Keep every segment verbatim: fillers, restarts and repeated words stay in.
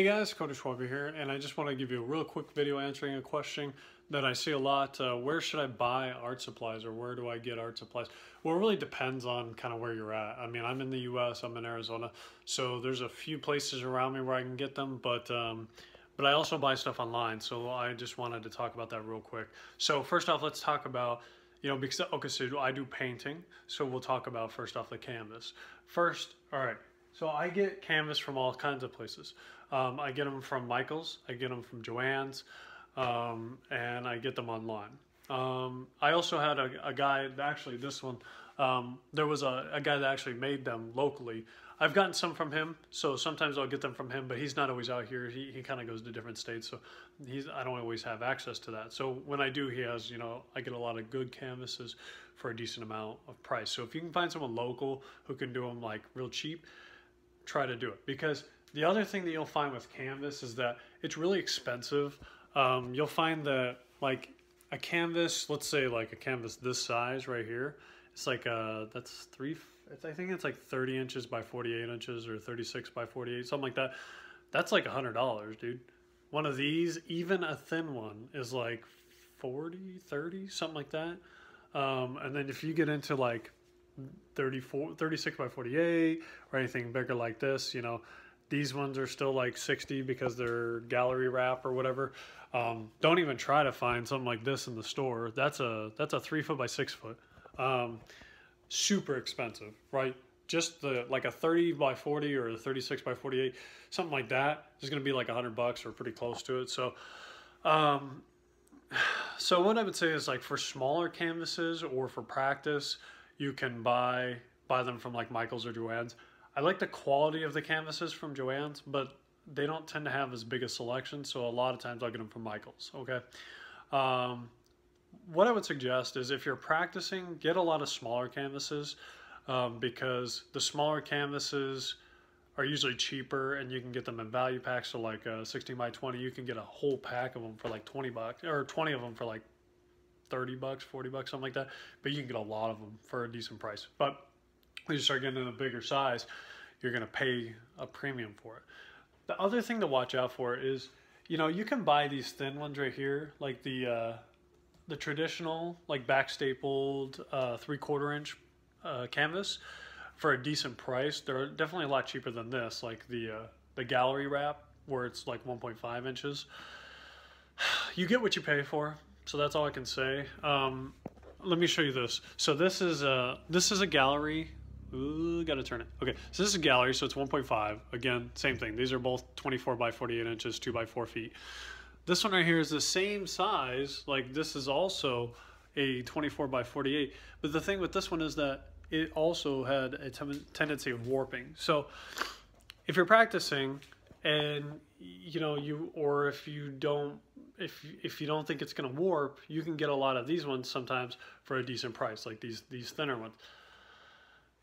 Hey guys, Coty Schwabe here, and I just want to give you a real quick video answering a question that I see a lot. Uh, where should I buy art supplies, or where do I get art supplies? Well, it really depends on kind of where you're at. I mean, I'm in the U S, I'm in Arizona, so there's a few places around me where I can get them, but um, but I also buy stuff online, so I just wanted to talk about that real quick. So first off, let's talk about, you know, because, okay, so I do painting, so we'll talk about first off the canvas. First, all right. So I get canvas from all kinds of places. Um, I get them from Michael's, I get them from Joann's, um, and I get them online. Um, I also had a, a guy, actually this one, um, there was a, a guy that actually made them locally. I've gotten some from him, so sometimes I'll get them from him, but he's not always out here. He, he kind of goes to different states, so he's, I don't always have access to that. So when I do, he has, you know, I get a lot of good canvases for a decent amount of price. So if you can find someone local who can do them like real cheap, try to do it, because the other thing that you'll find with canvas is that it's really expensive. Um, you'll find that like a canvas, let's say like a canvas this size right here, it's like uh that's three it's, I think it's like thirty inches by forty-eight inches or thirty-six by forty-eight, something like that. That's like a hundred dollars, dude. One of these, even a thin one, is like forty, thirty, something like that. Um, and then if you get into like thirty-four, thirty-six by forty-eight or anything bigger like this, you know, these ones are still like sixty because they're gallery wrap or whatever. Um, don't even try to find something like this in the store. That's a, that's a three foot by six foot. Um, super expensive, right? Just the, like a thirty by forty or a thirty-six by forty-eight, something like that is going to be like a hundred bucks or pretty close to it. So, um, so what I would say is like for smaller canvases or for practice, you can buy buy them from like Michael's or Joann's. I like the quality of the canvases from Joann's, but they don't tend to have as big a selection, so a lot of times I'll get them from Michael's, okay? Um, what I would suggest is if you're practicing, get a lot of smaller canvases, um, because the smaller canvases are usually cheaper and you can get them in value packs. So like uh, sixteen by twenty, you can get a whole pack of them for like twenty bucks, or twenty of them for like thirty bucks, forty bucks, something like that. But you can get a lot of them for a decent price. But when you start getting in a bigger size, you're going to pay a premium for it. The other thing to watch out for is, you know, you can buy these thin ones right here, like the uh, the traditional, like back stapled uh, three quarter inch uh, canvas for a decent price. They're definitely a lot cheaper than this, like the uh, the gallery wrap where it's like one point five inches. You get what you pay for. So that's all I can say. Um, let me show you this. So this is a, this is a gallery. Ooh, gotta turn it. Okay, so this is a gallery, so it's one point five. Again, same thing. These are both twenty-four by forty-eight inches, two by four feet. This one right here is the same size. Like this is also a twenty-four by forty-eight. But the thing with this one is that it also had a ten tendency of warping. So if you're practicing and you know, you, or if you don't, If, if you don't think it's going to warp, you can get a lot of these ones sometimes for a decent price, like these, these thinner ones.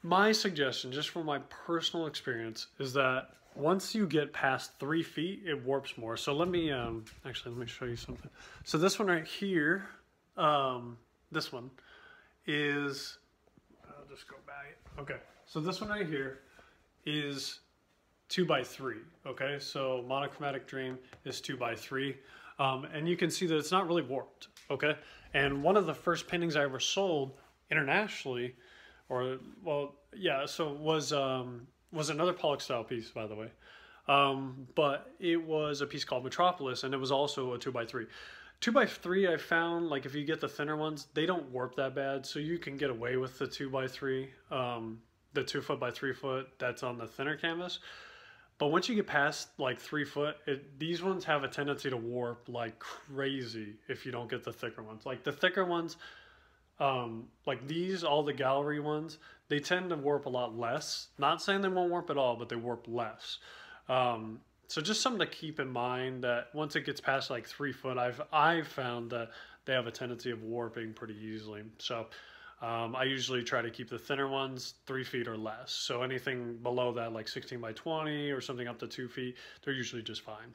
My suggestion, just from my personal experience, is that once you get past three feet, it warps more. So let me, um, actually, let me show you something. So this one right here, um, this one is, I'll just go back. Okay. So this one right here is two by three. Okay. So Monochromatic Dream is two by three. Um, and you can see that it's not really warped, okay? And one of the first paintings I ever sold internationally, or, well, yeah, so was um, was another Pollock style piece, by the way. Um, but it was a piece called Metropolis, and it was also a two by three. two by three, I found, like, if you get the thinner ones, they don't warp that bad, so you can get away with the two by three, um, the two foot by three foot that's on the thinner canvas. But once you get past like three foot, it, these ones have a tendency to warp like crazy if you don't get the thicker ones. Like the thicker ones, um, like these, all the gallery ones, they tend to warp a lot less. Not saying they won't warp at all, but they warp less. Um, so just something to keep in mind that once it gets past like three foot, I've, I've found that they have a tendency of warping pretty easily. So Um, I usually try to keep the thinner ones three feet or less. So anything below that, like sixteen by twenty or something up to two feet, they're usually just fine.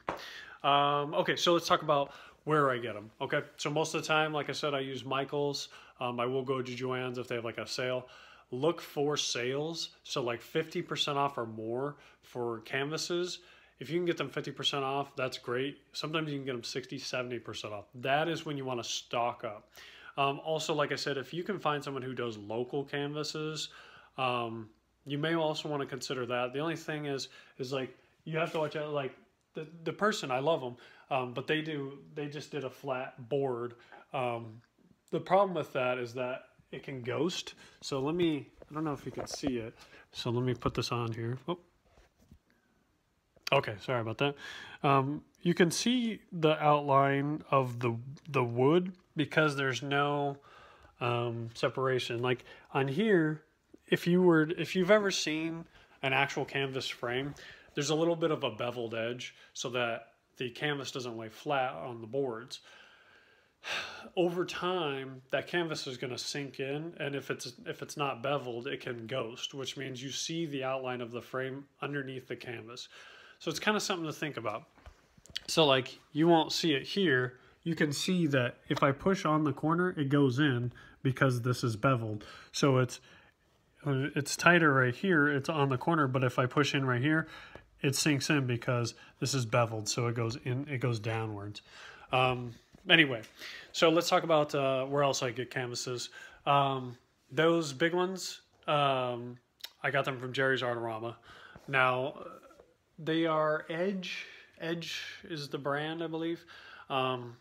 Um, okay, so let's talk about where I get them. Okay, so most of the time, like I said, I use Michael's. Um, I will go to Joann's if they have like a sale. Look for sales. So like fifty percent off or more for canvases. If you can get them fifty percent off, that's great. Sometimes you can get them sixty, seventy percent off. That is when you want to stock up. Um, also, like I said, if you can find someone who does local canvases, um, you may also want to consider that. The only thing is, is like, you have to watch out, like, the, the person, I love them, um, but they do, they just did a flat board. Um, the problem with that is that it can ghost. So let me, I don't know if you can see it. So let me put this on here. Oh. Okay, sorry about that. Um, you can see the outline of the the wood because there's no um, separation. Like on here, if you were, if you've ever seen an actual canvas frame, there's a little bit of a beveled edge so that the canvas doesn't lay flat on the boards. Over time, that canvas is going to sink in, and if it's if it's not beveled, it can ghost, which means you see the outline of the frame underneath the canvas. So it's kind of something to think about. So like, you won't see it here. You can see that if I push on the corner, it goes in because this is beveled. So it's it's tighter right here, it's on the corner, but if I push in right here, it sinks in because this is beveled, so it goes in, it goes downwards. Um, anyway, so let's talk about uh, where else I get canvases. Um, those big ones, um, I got them from Jerry's Artarama. Now, they are Edge. Edge is the brand, I believe. Um,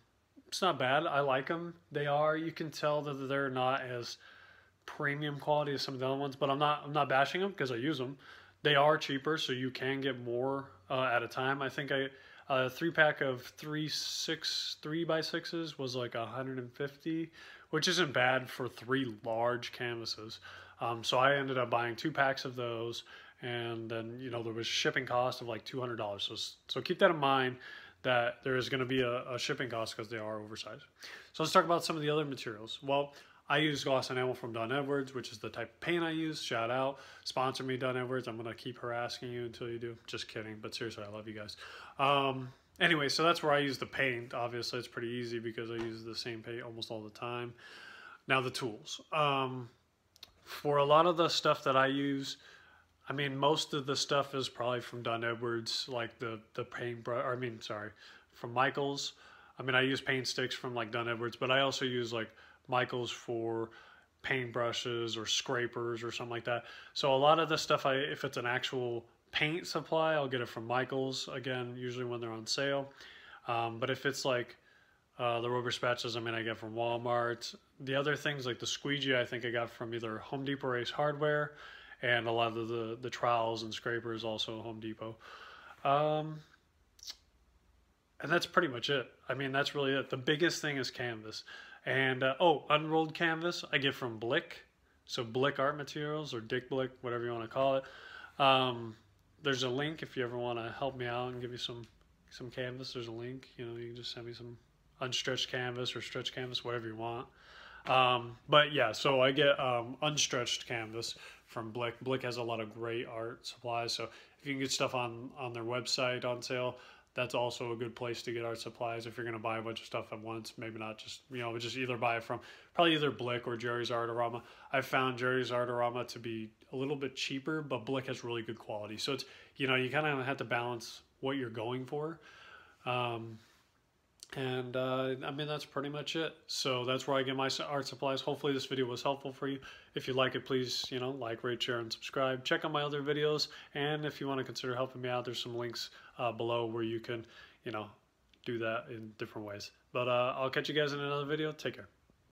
it's not bad. I like them. They are, you can tell that they're not as premium quality as some of the other ones, but I'm not, I'm not bashing them because I use them. They are cheaper, so you can get more uh, at a time. I think I, a three pack of three six three by sixes was like a hundred and fifty, which isn't bad for three large canvases. Um, so I ended up buying two packs of those. And then, you know, there was shipping cost of like two hundred dollars. So, so keep that in mind that there is going to be a, a shipping cost because they are oversized. So let's talk about some of the other materials. Well, I use gloss enamel from Dunn Edwards, which is the type of paint I use. Shout out. Sponsor me, Dunn Edwards. I'm going to keep harassing you until you do. Just kidding. But seriously, I love you guys. Um, anyway, so that's where I use the paint. Obviously, it's pretty easy because I use the same paint almost all the time. Now the tools. Um, for a lot of the stuff that I use, I mean, most of the stuff is probably from Dunn Edwards, like the, the paintbrush, I mean, sorry, from Michael's. I mean, I use paint sticks from like Dunn Edwards, but I also use like Michael's for paintbrushes or scrapers or something like that. So a lot of the stuff, I, if it's an actual paint supply, I'll get it from Michael's, again, usually when they're on sale. Um, but if it's like uh, the rubber spatulas, I mean, I get from Walmart. The other things like the squeegee, I think I got from either Home Depot or Ace Hardware. And a lot of the, the trowels and scrapers also Home Depot. Um, and that's pretty much it. I mean, that's really it. The biggest thing is canvas. And, uh, oh, unrolled canvas I get from Blick. So Blick Art Materials or Dick Blick, whatever you want to call it. Um, there's a link if you ever want to help me out and give me some, some canvas. There's a link. You know, you can just send me some unstretched canvas or stretched canvas, whatever you want. Um, but yeah, so I get, um, unstretched canvas from Blick. Blick has a lot of great art supplies. So if you can get stuff on, on their website on sale, that's also a good place to get art supplies. If you're going to buy a bunch of stuff at once, maybe not just, you know, just either buy it from probably either Blick or Jerry's Artarama. I've found Jerry's Artarama to be a little bit cheaper, but Blick has really good quality. So it's, you know, you kind of have to balance what you're going for. Um, And, uh, I mean, that's pretty much it. So that's where I get my art supplies. Hopefully this video was helpful for you. If you like it, please, you know, like, rate, share, and subscribe. Check out my other videos. And if you want to consider helping me out, there's some links uh, below where you can, you know, do that in different ways. But uh, I'll catch you guys in another video. Take care.